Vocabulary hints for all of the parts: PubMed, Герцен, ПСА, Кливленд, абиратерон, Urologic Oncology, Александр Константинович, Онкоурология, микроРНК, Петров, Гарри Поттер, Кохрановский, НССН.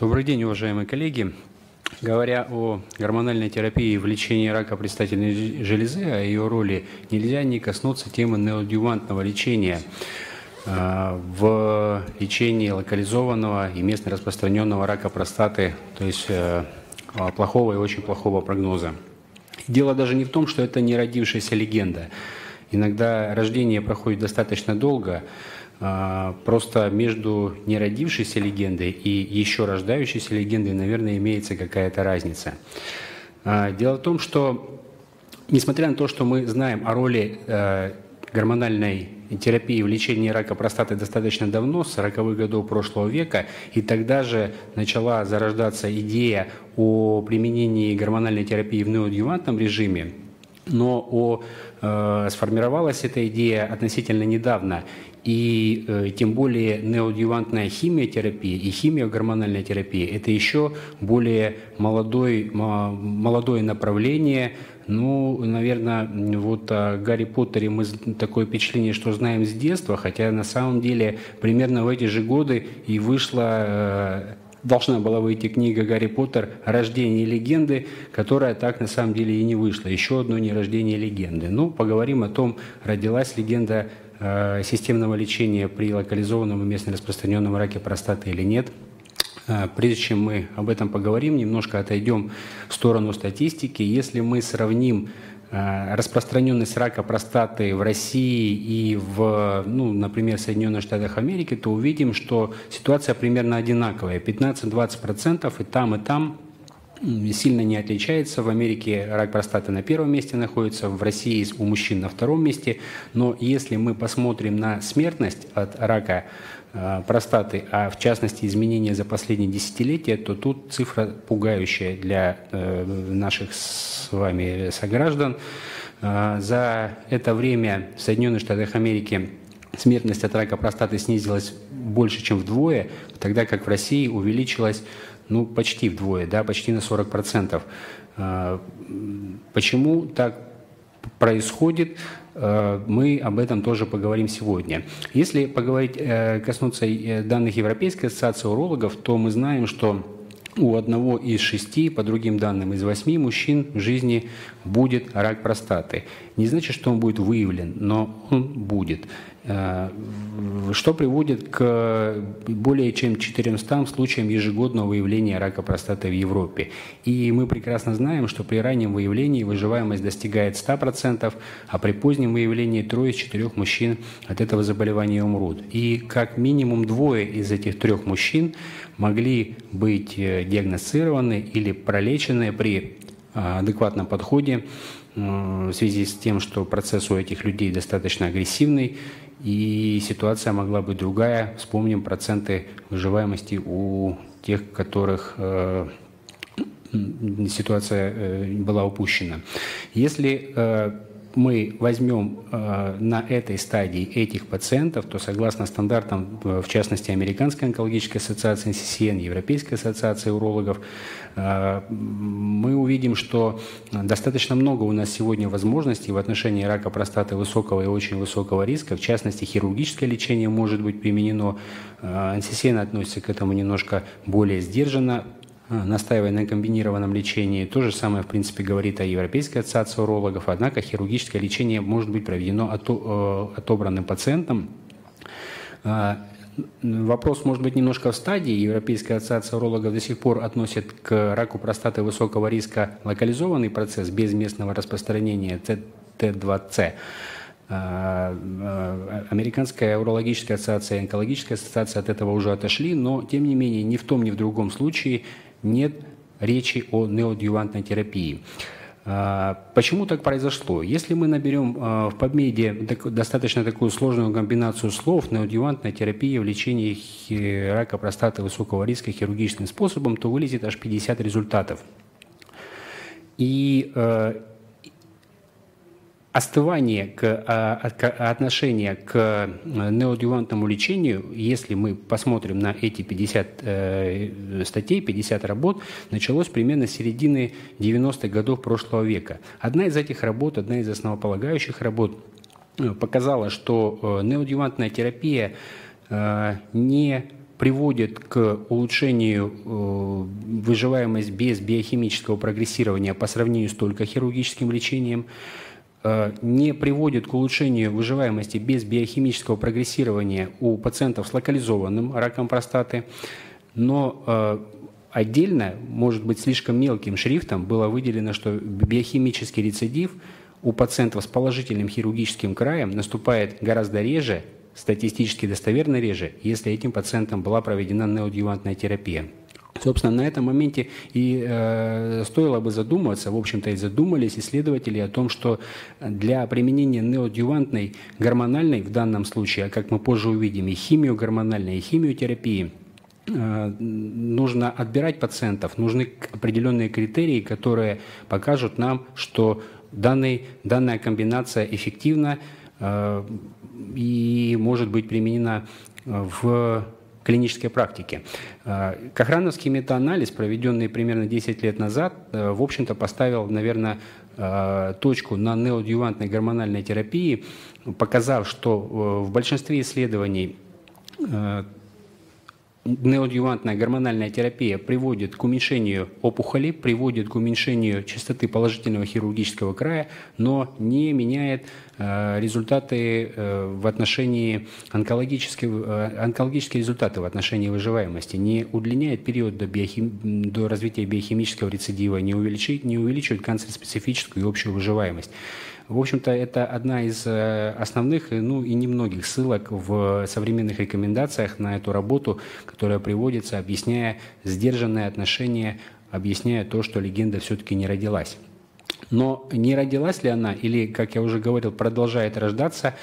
Добрый день, уважаемые коллеги. Говоря о гормональной терапии в лечении рака предстательной железы, о ее роли, нельзя не коснуться темы неоадъювантного лечения в лечении локализованного и местно распространенного рака простаты, то есть плохого и очень плохого прогноза. Дело даже не в том, что это не родившаяся легенда. Иногда рождение проходит достаточно долго, просто между неродившейся легендой и еще рождающейся легендой, наверное, имеется какая-то разница. Дело в том, что, несмотря на то, что мы знаем о роли гормональной терапии в лечении рака простаты достаточно давно, с 40-х годов прошлого века, и тогда же начала зарождаться идея о применении гормональной терапии в неоадъювантном режиме, но сформировалась эта идея относительно недавно. И тем более неоадъювантная химиотерапия и химиогормональная терапия – это еще более молодое направление. Ну, наверное, вот о Гарри Поттере мы такое впечатление, что знаем с детства, хотя на самом деле примерно в эти же годы и вышла… Должна была выйти книга «Гарри Поттер. Рождение легенды», которая так на самом деле и не вышла. Еще одно нерождение легенды. Ну, поговорим о том, родилась легенда системного лечения при локализованном и местно распространенном раке простаты или нет. Прежде чем мы об этом поговорим, немножко отойдем в сторону статистики. Если мы сравним распространенность рака простаты в России и в, например, Соединенных Штатах Америки, то увидим, что ситуация примерно одинаковая. 15–20% и там сильно не отличается. В Америке рак простаты на первом месте находится, в России у мужчин на втором месте. Но если мы посмотрим на смертность от рака простаты, а в частности изменения за последние десятилетия, то тут цифра пугающая для наших с вами сограждан. За это время в Соединенных Штатах Америки смертность от рака простаты снизилась больше, чем вдвое, тогда как в России увеличилась почти вдвое, почти на 40%. Почему так происходит? Мы об этом тоже поговорим сегодня. Если коснуться данных Европейской ассоциации урологов, то мы знаем, что у 1 из 6, по другим данным, из 8 мужчин в жизни будет рак простаты. Не значит, что он будет выявлен, но он будет. Что приводит к более чем 400 случаям ежегодного выявления рака простаты в Европе. И мы прекрасно знаем, что при раннем выявлении выживаемость достигает 100%, а при позднем выявлении 3 из 4 мужчин от этого заболевания умрут. И как минимум 2 из этих 3 мужчин могли быть диагностированы или пролечены при адекватном подходе, в связи с тем, что процесс у этих людей достаточно агрессивный, и ситуация могла быть другая. Вспомним проценты выживаемости у тех, у которых ситуация была упущена. Если мы возьмем на этой стадии этих пациентов, то согласно стандартам, в частности, Американской онкологической ассоциации НССН, Европейской ассоциации урологов, мы увидим, что достаточно много у нас сегодня возможностей в отношении рака простаты высокого и очень высокого риска. В частности, хирургическое лечение может быть применено. НССН относится к этому немножко более сдержанно, настаивая на комбинированном лечении. То же самое, в принципе, говорит о Европейской ассоциации урологов. Однако хирургическое лечение может быть проведено отобранным пациентам. Вопрос может быть немножко в стадии. Европейская ассоциация урологов до сих пор относит к раку простаты высокого риска локализованный процесс без местного распространения Т2С. Американская урологическая ассоциация и онкологическая ассоциация от этого уже отошли, но, тем не менее, ни в том, ни в другом случае нет речи о неоадъювантной терапии. Почему так произошло? Если мы наберем в PubMed достаточно такую сложную комбинацию слов «неоадъювантная терапия в лечении рака простаты высокого риска хирургическим способом», то вылезет аж 50 результатов. И остывание отношения к неоадъювантному лечению, если мы посмотрим на эти 50 статей, 50 работ, началось примерно с середины 90-х годов прошлого века. Одна из этих работ, одна из основополагающих работ показала, что неоадъювантная терапия не приводит к улучшению выживаемости без биохимического прогрессирования по сравнению с только хирургическим лечением, не приводит к улучшению выживаемости без биохимического прогрессирования у пациентов с локализованным раком простаты, но отдельно, может быть, слишком мелким шрифтом было выделено, что биохимический рецидив у пациентов с положительным хирургическим краем наступает гораздо реже, статистически достоверно реже, если этим пациентам была проведена неоадъювантная терапия. Собственно, на этом моменте и стоило бы задуматься, в общем-то и задумались исследователи о том, что для применения неоадъювантной гормональной, в данном случае, а как мы позже увидим, и химиогормональной, и химиотерапии, нужно отбирать пациентов, нужны определенные критерии, которые покажут нам, что данная комбинация эффективна и может быть применена в клинической практике. Кохрановский метаанализ, проведенный примерно 10 лет назад, в общем-то поставил, наверное, точку на неоадъювантной гормональной терапии, показав, что в большинстве исследований неоадъювантная гормональная терапия приводит к уменьшению опухоли, приводит к уменьшению частоты положительного хирургического края, но не меняет результаты в отношении онкологические результаты в отношении выживаемости, не удлиняет период до развития биохимического рецидива, не увеличивает канцероспецифическую и общую выживаемость. В общем-то, это одна из основных, ну и немногих ссылок в современных рекомендациях на эту работу, которая приводится, объясняя сдержанное отношение, объясняя то, что легенда все-таки не родилась. Но не родилась ли она или, как я уже говорил, продолжает рождаться,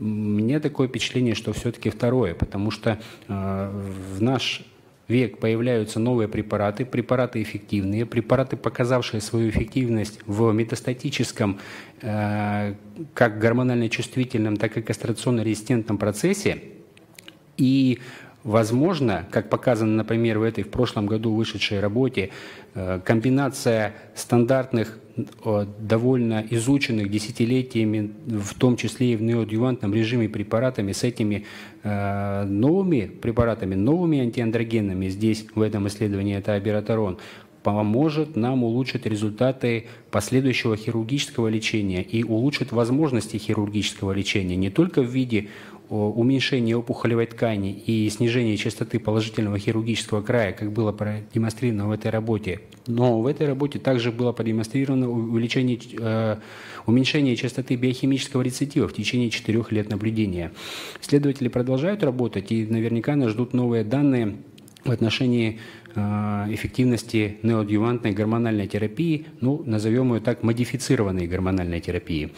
мне такое впечатление, что все-таки второе, потому что в наш век появляются новые препараты, препараты эффективные, препараты, показавшие свою эффективность в метастатическом, как гормонально-чувствительном, так и кастрационно-резистентном процессе. И, возможно, как показано, например, в этой в прошлом году вышедшей работе, комбинация стандартных, довольно изученных десятилетиями, в том числе и в неоадъювантном режиме препаратами, с этими новыми препаратами, новыми антиандрогенами, здесь в этом исследовании это абиратерон, поможет нам улучшить результаты последующего хирургического лечения и улучшит возможности хирургического лечения не только в виде уменьшение опухолевой ткани и снижение частоты положительного хирургического края, как было продемонстрировано в этой работе. Но в этой работе также было продемонстрировано уменьшение частоты биохимического рецидива в течение 4 лет наблюдения. Исследователи продолжают работать и наверняка нас ждут новые данные в отношении эффективности неоадъювантной гормональной терапии, ну, назовем ее так, модифицированной гормональной терапии.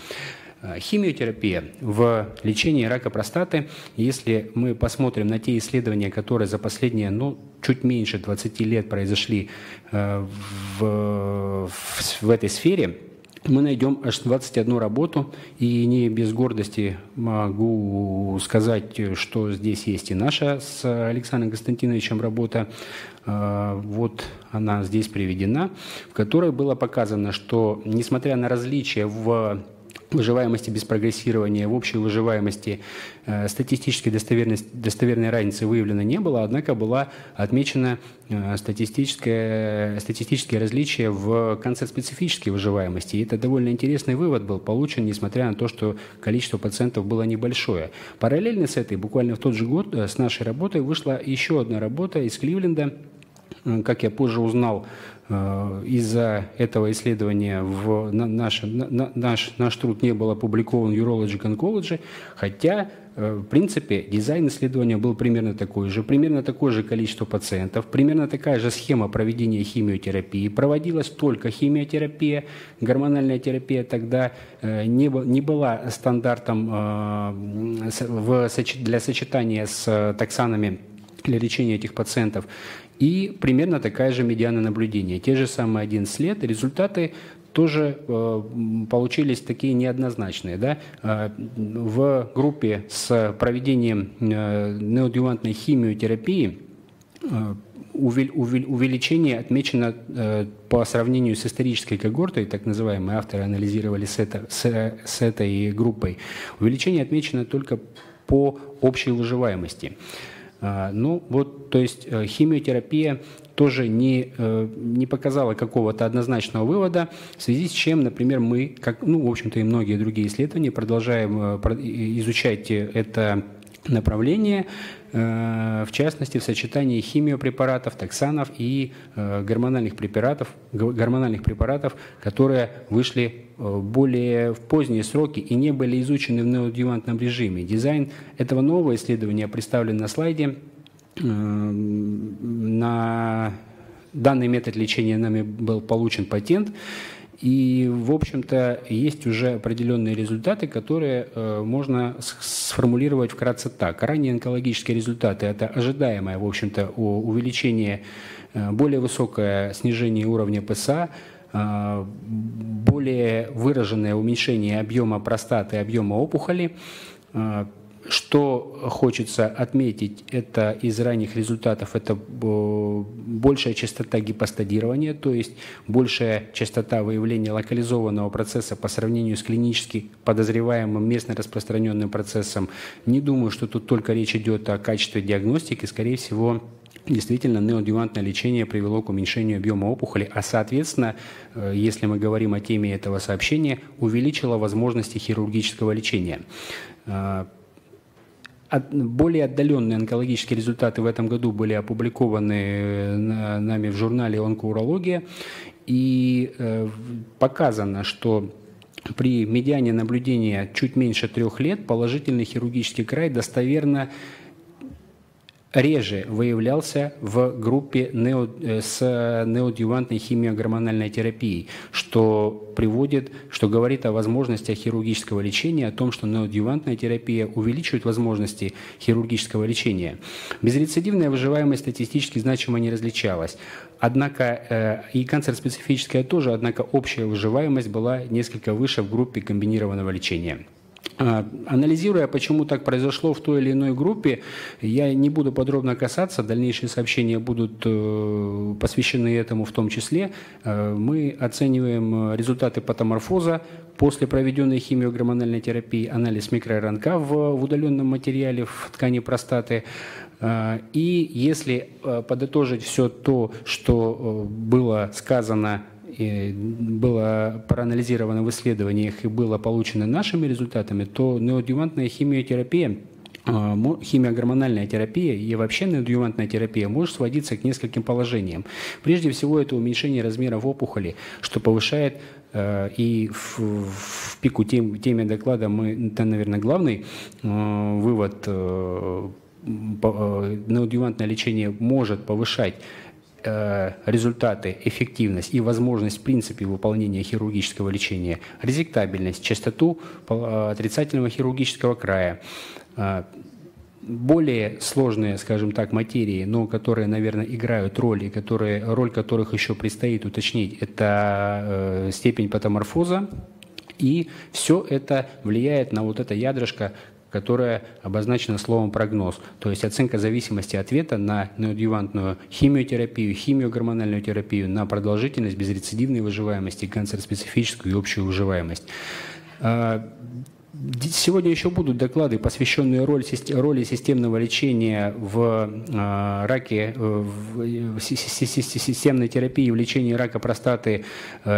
Химиотерапия в лечении рака простаты, если мы посмотрим на те исследования, которые за последние, ну, чуть меньше 20 лет произошли в этой сфере, мы найдем аж 21 работу, и не без гордости могу сказать, что здесь есть и наша с Александром Константиновичем работа, вот она здесь приведена, в которой было показано, что несмотря на различия в выживаемости без прогрессирования, в общей выживаемости статистической достоверной разницы выявлено не было, однако была отмечена статистические различия в канцероспецифической выживаемости. И это довольно интересный вывод был получен, несмотря на то, что количество пациентов было небольшое. Параллельно с этой, буквально в тот же год, с нашей работой вышла еще одна работа из Кливленда, как я позже узнал, из-за этого исследования наш труд не был опубликован в Urologic Oncology, хотя, в принципе, дизайн исследования был примерно такое же количество пациентов, примерно такая же схема проведения химиотерапии. Проводилась только химиотерапия, гормональная терапия тогда не была стандартом для сочетания с токсанами для лечения этих пациентов. И примерно такая же медиана наблюдения. Те же самые 11 лет. Результаты тоже получились такие неоднозначные. Да? В группе с проведением неоадъювантной химиотерапии увеличение отмечено по сравнению с исторической когортой, так называемые авторы анализировали с этой группой. Увеличение отмечено только по общей выживаемости. Ну вот, то есть химиотерапия тоже не показала какого-то однозначного вывода, в связи с чем, например, мы, как, ну, в общем-то, и многие другие исследования, продолжаем изучать это направление, в частности, в сочетании химиопрепаратов, токсанов и гормональных препаратов, которые вышли более в поздние сроки и не были изучены в неоадъювантном режиме. Дизайн этого нового исследования представлен на слайде. На данный метод лечения нами был получен патент. И, в общем-то, есть уже определенные результаты, которые можно сформулировать вкратце так. Ранние онкологические результаты – это ожидаемое, в общем-то, увеличение, более высокое снижение уровня ПСА, более выраженное уменьшение объема простаты, объема опухоли. Что хочется отметить, это из ранних результатов, это большая частота гипостадирования, то есть большая частота выявления локализованного процесса по сравнению с клинически подозреваемым местно распространенным процессом. Не думаю, что тут только речь идет о качестве диагностики, скорее всего, действительно, неоадъювантное лечение привело к уменьшению объема опухоли, а, соответственно, если мы говорим о теме этого сообщения, увеличило возможности хирургического лечения. Более отдаленные онкологические результаты в этом году были опубликованы нами в журнале «Онкоурология», и показано, что при медиане наблюдения чуть меньше 3 лет положительный хирургический край достоверно реже выявлялся в группе с неоадъювантной химиогормональной терапией, что говорит о возможностях хирургического лечения, о том, что неоадъювантная терапия увеличивает возможности хирургического лечения. Безрецидивная выживаемость статистически значимо не различалась. Однако и канцерспецифическая тоже, однако общая выживаемость была несколько выше в группе комбинированного лечения. Анализируя, почему так произошло в той или иной группе, я не буду подробно касаться, дальнейшие сообщения будут посвящены этому в том числе. Мы оцениваем результаты патоморфоза после проведенной химиогормональной терапии, анализ микроРНК в удаленном материале в ткани простаты. И если подытожить все то, что было сказано, было проанализировано в исследованиях и было получено нашими результатами, то неоадъювантная химиотерапия, химиогормональная терапия и вообще неоадъювантная терапия может сводиться к нескольким положениям. Прежде всего, это уменьшение размеров опухоли, что повышает, и в пику теме доклада это, наверное, главный вывод, неоадъювантное лечение может повышать результаты, эффективность и возможность в принципе выполнения хирургического лечения, резектабельность, частоту отрицательного хирургического края. Более сложные, скажем так, материи, но которые, наверное, играют роль, и роль которых еще предстоит уточнить, это степень патоморфоза, и все это влияет на вот это ядрышко, которая обозначена словом прогноз, то есть оценка зависимости ответа на неоадъювантную химиотерапию, химиогормональную терапию, на продолжительность, безрецидивной выживаемости, канцерспецифическую и общую выживаемость. Сегодня еще будут доклады, посвященные роли системного лечения в раке, в системной терапии в лечении рака простаты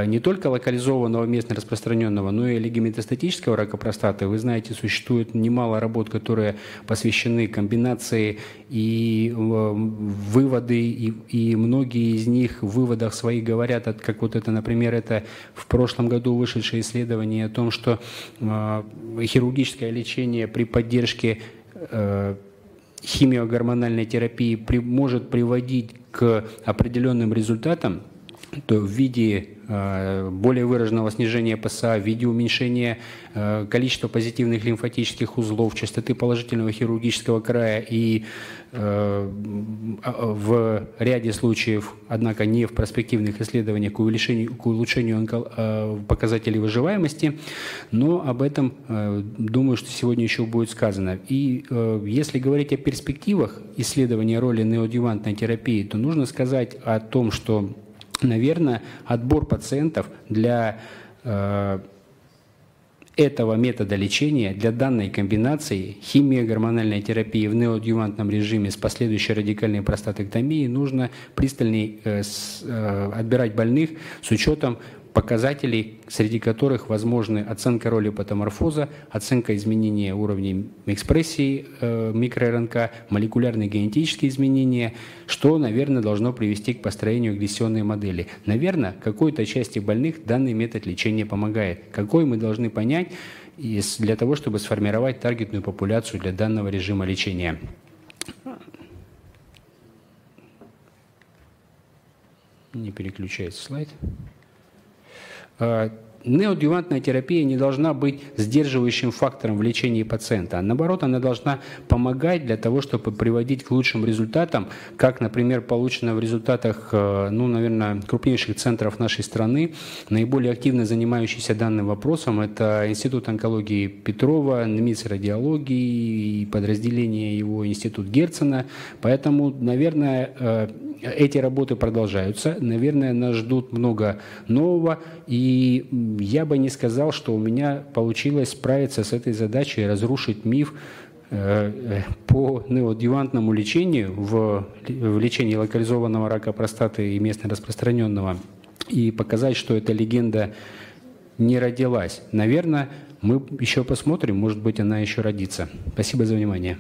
не только локализованного, местно распространенного, но и лигометастатического рака простаты. Вы знаете, существует немало работ, которые посвящены комбинации и выводы, и многие из них в выводах своих говорят, как вот это, например, это в прошлом году вышедшее исследование о том, что хирургическое лечение при поддержке химиогормональной терапии может приводить к определенным результатам, то в виде более выраженного снижения ПСА, в виде уменьшения количества позитивных лимфатических узлов, частоты положительного хирургического края и в ряде случаев, однако не в перспективных исследованиях, к улучшению показателей выживаемости, но об этом, думаю, что сегодня еще будет сказано. И если говорить о перспективах исследования роли неоадъювантной терапии, то нужно сказать о том, что, наверное, отбор пациентов для этого метода лечения для данной комбинации химиогормональной терапии в неоадъювантном режиме с последующей радикальной простатектомией нужно пристальнее отбирать больных с учетом показателей, среди которых возможны оценка роли патоморфоза, оценка изменения уровней экспрессии микроРНК, молекулярные генетические изменения, что, наверное, должно привести к построению агрессионной модели. Наверное, какой-то части больных данный метод лечения помогает. Какой, мы должны понять, для того, чтобы сформировать таргетную популяцию для данного режима лечения. Не переключается слайд. Неоадъювантная терапия не должна быть сдерживающим фактором в лечении пациента. Наоборот, она должна помогать для того, чтобы приводить к лучшим результатам, как, например, получено в результатах, наверное, крупнейших центров нашей страны, наиболее активно занимающихся данным вопросом. Это Институт онкологии Петрова, НМИЦ радиологии и подразделение его Институт Герцена. Поэтому, наверное, эти работы продолжаются. Наверное, нас ждут много нового. И я бы не сказал, что у меня получилось справиться с этой задачей и разрушить миф по неоадъювантному лечению в лечении локализованного рака простаты и местно распространенного и показать, что эта легенда не родилась. Наверное, мы еще посмотрим, может быть, она еще родится. Спасибо за внимание.